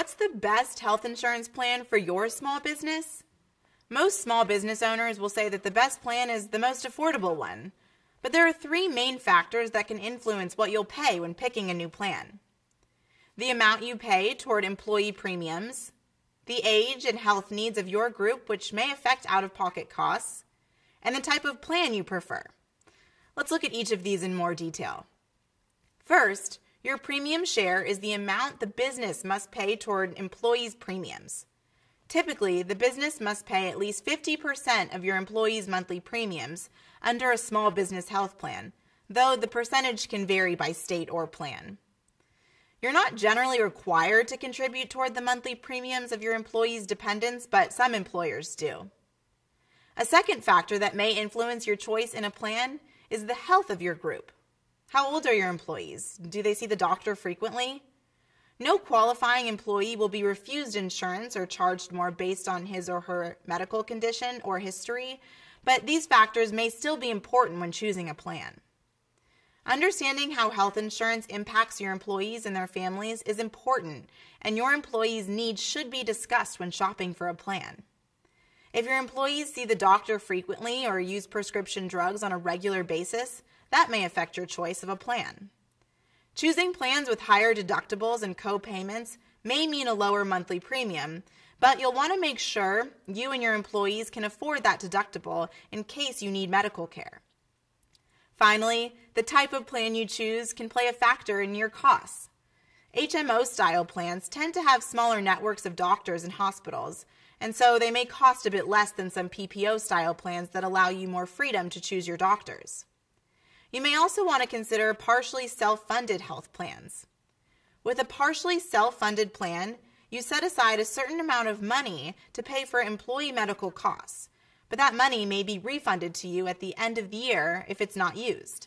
What's the best health insurance plan for your small business? Most small business owners will say that the best plan is the most affordable one, but there are three main factors that can influence what you'll pay when picking a new plan. The amount you pay toward employee premiums, the age and health needs of your group, which may affect out-of-pocket costs, and the type of plan you prefer. Let's look at each of these in more detail. First, your premium share is the amount the business must pay toward employees' premiums. Typically, the business must pay at least 50% of your employees' monthly premiums under a small business health plan, though the percentage can vary by state or plan. You're not generally required to contribute toward the monthly premiums of your employees' dependents, but some employers do. A second factor that may influence your choice in a plan is the health of your group. How old are your employees? Do they see the doctor frequently? No qualifying employee will be refused insurance or charged more based on his or her medical condition or history, but these factors may still be important when choosing a plan. Understanding how health insurance impacts your employees and their families is important, and your employees' needs should be discussed when shopping for a plan. If your employees see the doctor frequently or use prescription drugs on a regular basis, that may affect your choice of a plan. Choosing plans with higher deductibles and co-payments may mean a lower monthly premium, but you'll want to make sure you and your employees can afford that deductible in case you need medical care. Finally, the type of plan you choose can play a factor in your costs. HMO-style plans tend to have smaller networks of doctors and hospitals, and so they may cost a bit less than some PPO-style plans that allow you more freedom to choose your doctors. You may also want to consider partially self-funded health plans. With a partially self-funded plan, you set aside a certain amount of money to pay for employee medical costs, but that money may be refunded to you at the end of the year if it's not used.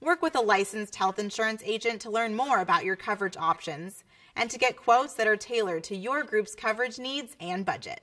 Work with a licensed health insurance agent to learn more about your coverage options and to get quotes that are tailored to your group's coverage needs and budget.